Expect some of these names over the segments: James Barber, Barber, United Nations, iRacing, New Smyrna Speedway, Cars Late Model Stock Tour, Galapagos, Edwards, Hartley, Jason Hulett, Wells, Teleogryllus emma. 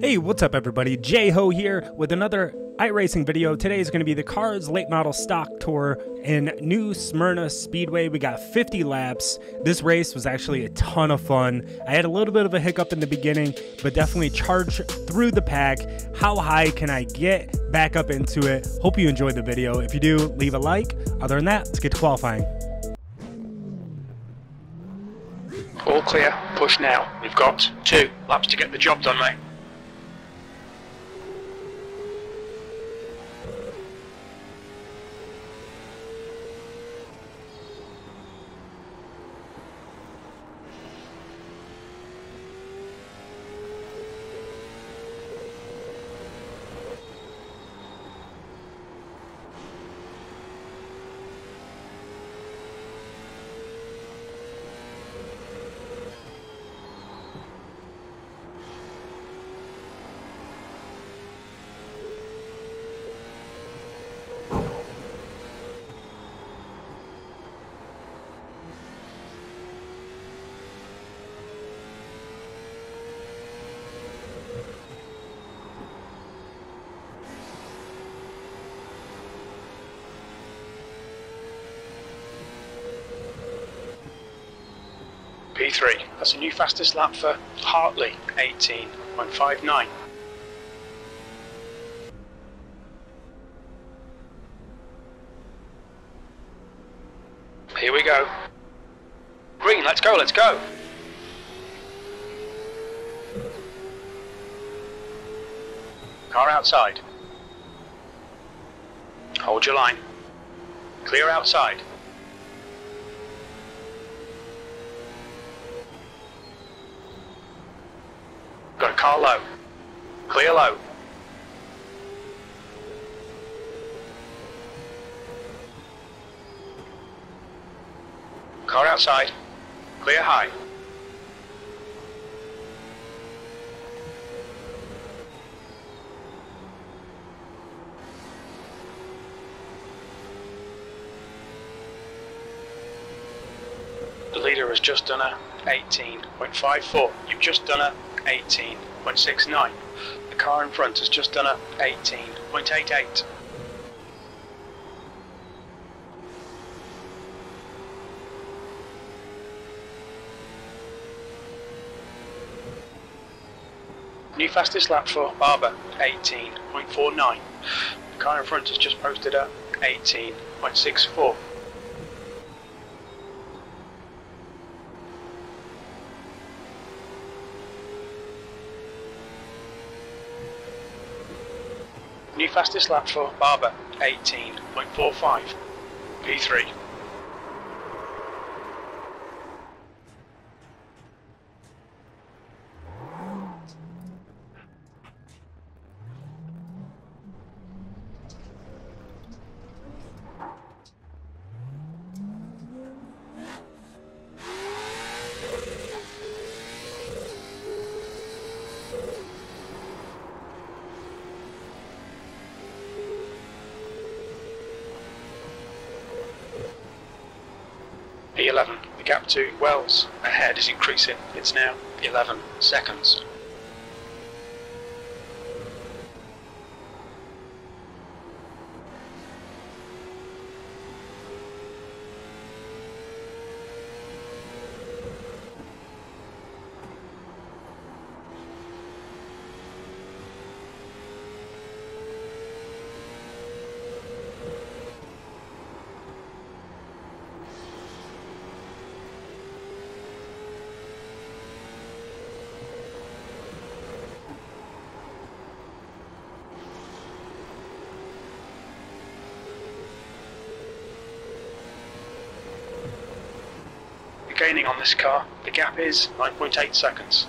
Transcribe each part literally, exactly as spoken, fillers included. Hey, what's up everybody? J-Ho here with another iRacing video. Today is going to be the Cars Late Model Stock Tour in New Smyrna Speedway. We got fifty laps. This race was actually a ton of fun. I had a little bit of a hiccup in the beginning, but definitely charged through the pack. How high can I get back up into it? Hope you enjoyed the video. If you do, leave a like. Other than that, let's get to qualifying. All clear. Push now. We've got two laps to get the job done, mate. P three, that's a new fastest lap for Hartley, eighteen point five nine. Here we go. Green, let's go, let's go. Car outside. Hold your line. Clear outside. Car low. Clear low. Car outside. Clear high. The leader has just done a eighteen point five four. You've just done a eighteen point six nine. The car in front has just done a eighteen point eight eight. New fastest lap for Barber, eighteen point four nine. The car in front has just posted a eighteen point six four. New fastest lap for Barber, eighteen point four five, P three. P eleven, the gap to Wells ahead is increasing, it's now eleven seconds. Gaining on this car, the gap is nine point eight seconds.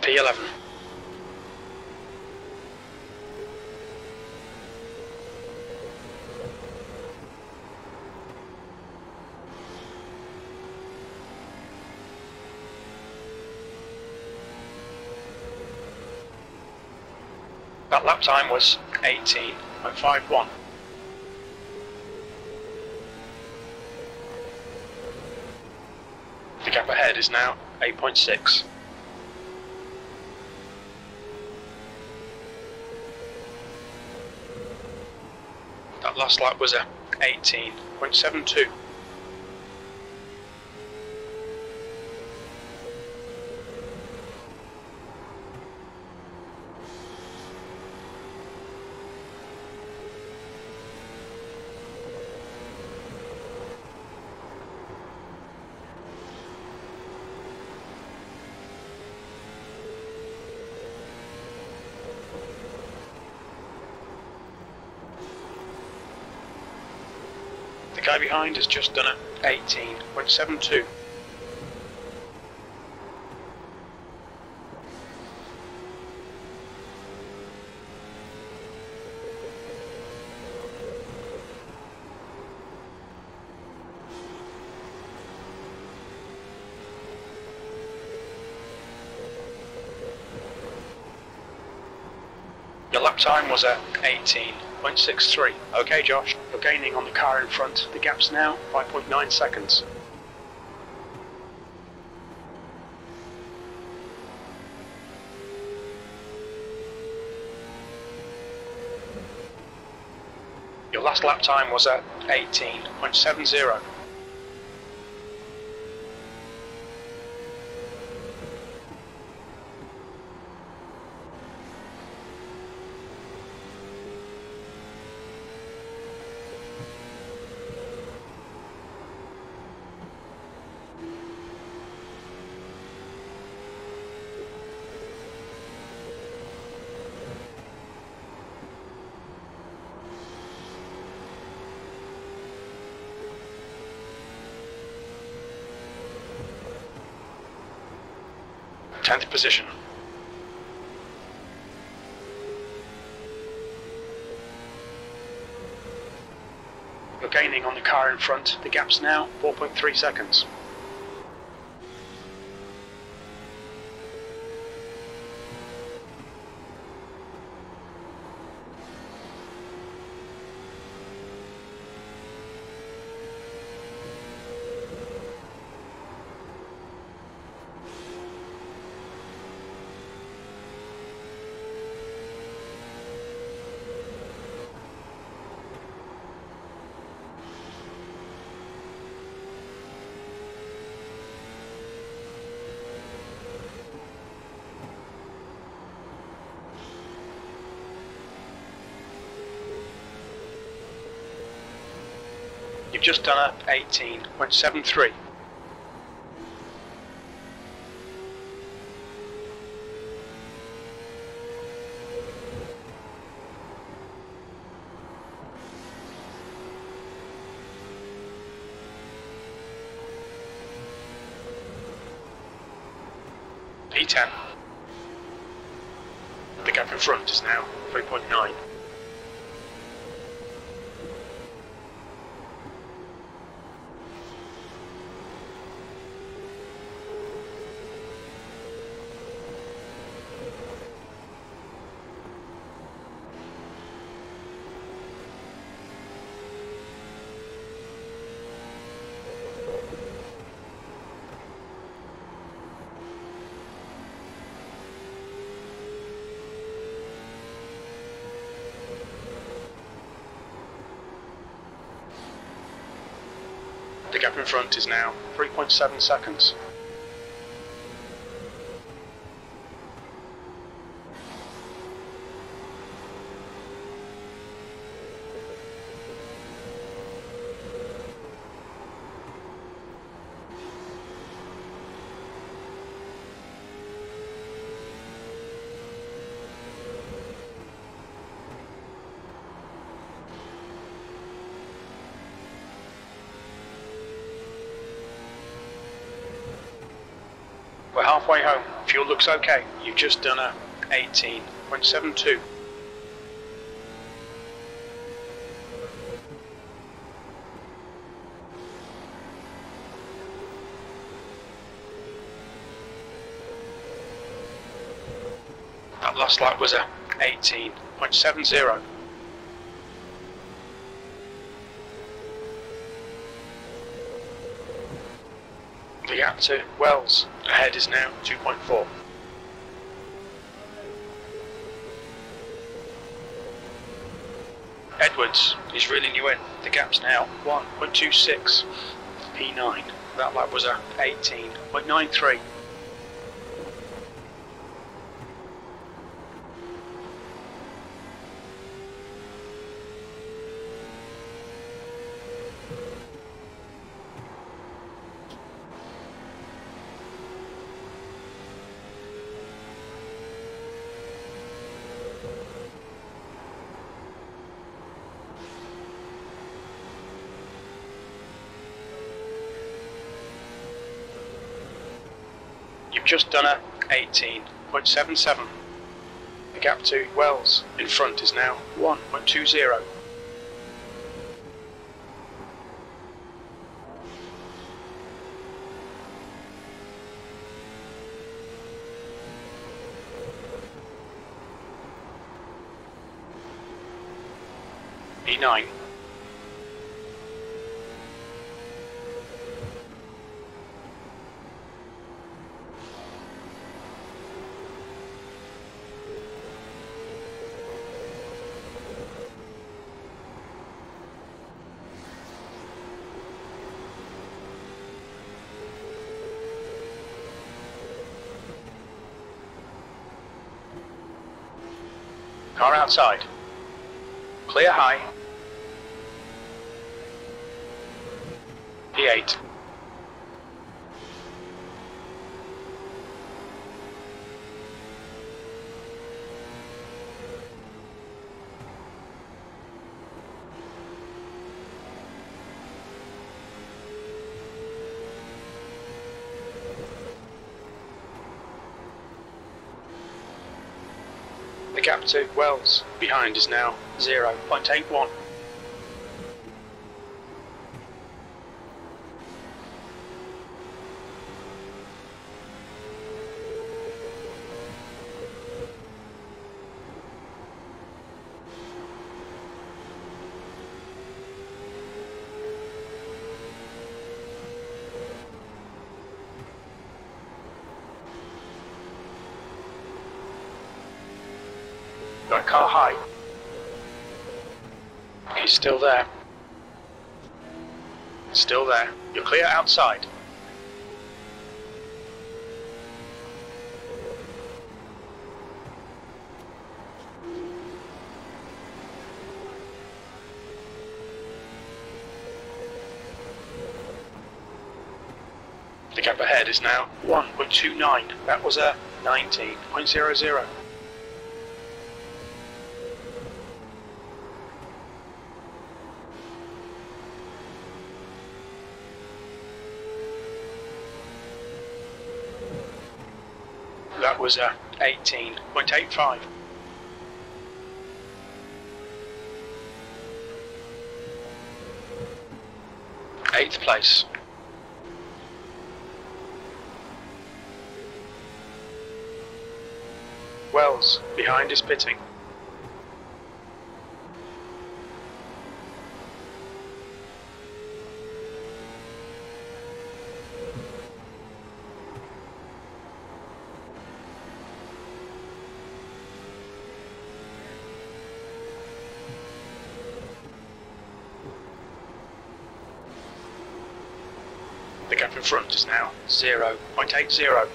P eleven. That lap time was eighteen point five one. The gap ahead is now eight point six. That last lap was a eighteen point seven two. The guy behind has just done a eighteen point seven two. Your lap time was a eighteen point six three. Okay, Josh, you're gaining on the car in front. The gap's now five point nine seconds. Your last lap time was at eighteen point seven zero. tenth position. You're gaining on the car in front. The gap's now four point three seconds. You've just done a eighteen point seven three. P ten. The gap in front is now three point nine. The gap in front is now three point seven seconds. We're halfway home. Fuel looks okay. You've just done a eighteen point seven two. That last lap was a eighteen point seven zero. The gap to Wells ahead is now two point four. Edwards is reeling you in. The gap's now one point two six. P nine. That lap was at eighteen point nine three. Just done a eighteen point seven seven. The gap to Wells in front is now one point two zero. P nine. Car outside. Clear high. P eight. Gap to Wells behind is now zero point eight one. Got a car high. He's still there. Still there. You're clear outside. The gap ahead is now one point two nine. That was a nineteen point zero zero. That was a eighteen point eight five. Eighth place. Wells behind is pitting. The gap in front is now zero point eight zero.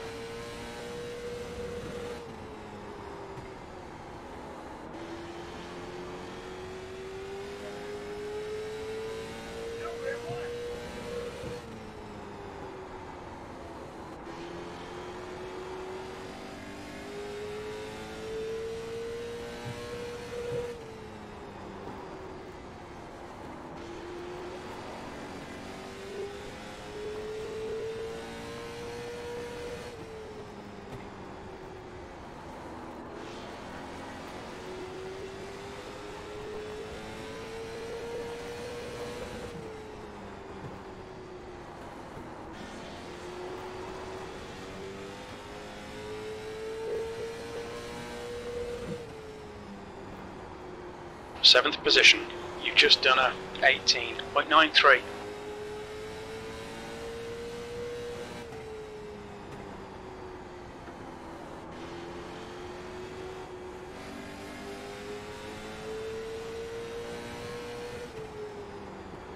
seventh position. You've just done a eighteen point nine three.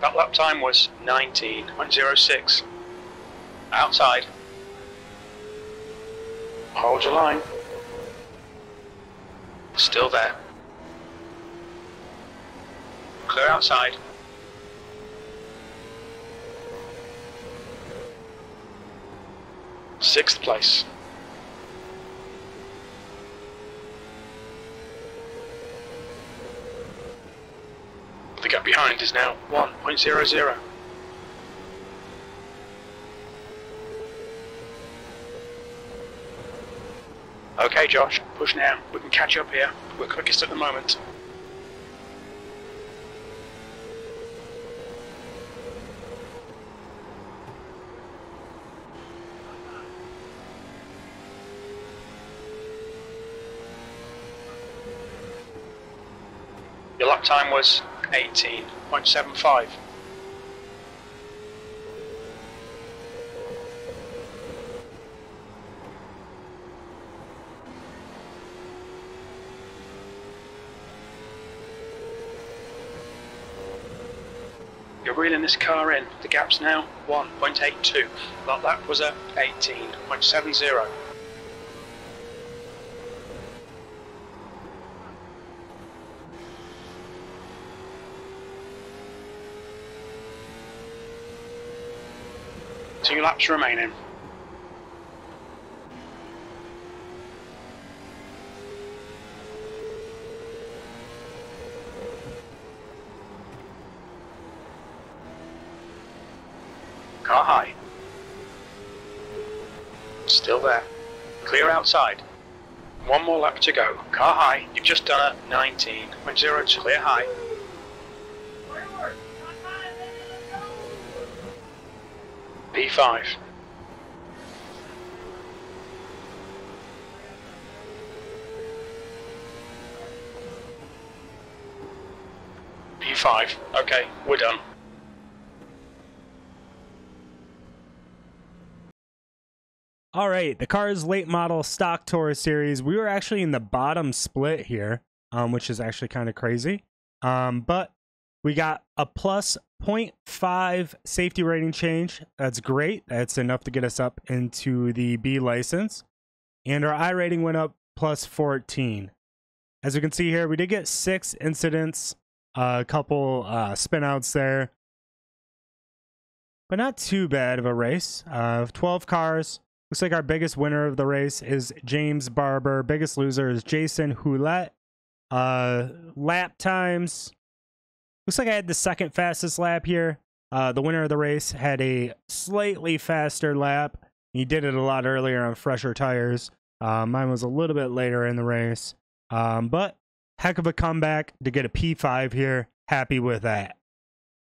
That lap time was nineteen point zero six. Outside. Hold your line. Still there. Clear outside. Sixth place. The gap behind is now one point zero zero. Okay, Josh, push now. We can catch up here. We're quickest at the moment. Your lap time was eighteen point seven five. You're reeling this car in. The gap's now one point eight two. That lap was at eighteen point seven zero. Two laps remaining. Car high. Still there. Clear outside. One more lap to go. Car high. You've just done a nineteen point zero two. Clear high. P five. P five. Okay, we're done. All right, the Cars Late Model Stock Tour series. We were actually in the bottom split here, um, which is actually kind of crazy. Um, but we got a plus zero point five safety rating change. That's great. That's enough to get us up into the B license. And our I rating went up plus fourteen. As we can see here, we did get six incidents, a couple uh, spinouts there. But not too bad of a race. Uh, twelve cars. Looks like our biggest winner of the race is James Barber. Biggest loser is Jason Hulett. Uh, lap times. Looks like I had the second fastest lap here. Uh, the winner of the race had a slightly faster lap. He did it a lot earlier on fresher tires. Uh, mine was a little bit later in the race. Um, but heck of a comeback to get a P five here. Happy with that.